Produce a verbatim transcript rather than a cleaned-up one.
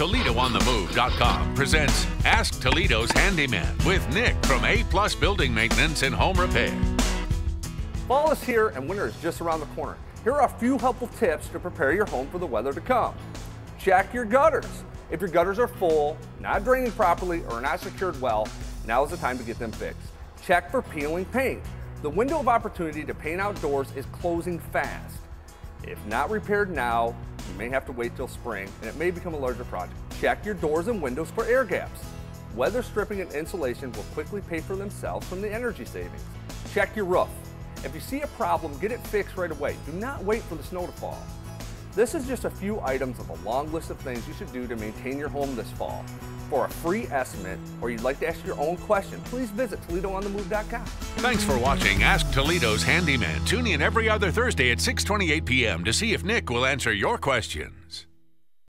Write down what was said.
Toledo on the move dot com presents Ask Toledo's Handyman with Nick from A plus Building Maintenance and Home Repair. Fall is here and winter is just around the corner. Here are a few helpful tips to prepare your home for the weather to come. Check your gutters. If your gutters are full, not draining properly, or not secured well, now is the time to get them fixed. Check for peeling paint. The window of opportunity to paint outdoors is closing fast. If not repaired now, you may have to wait till spring, and it may become a larger project. Check your doors and windows for air gaps. Weather stripping and insulation will quickly pay for themselves from the energy savings. Check your roof. If you see a problem, get it fixed right away. Do not wait for the snow to fall. This is just a few items of a long list of things you should do to maintain your home this fall. For a free estimate, or you'd like to ask your own question, please visit Toledo on the move dot com. Thanks for watching Ask Toledo's Handyman. Tune in every other Thursday at six twenty-eight p m to see if Nick will answer your question.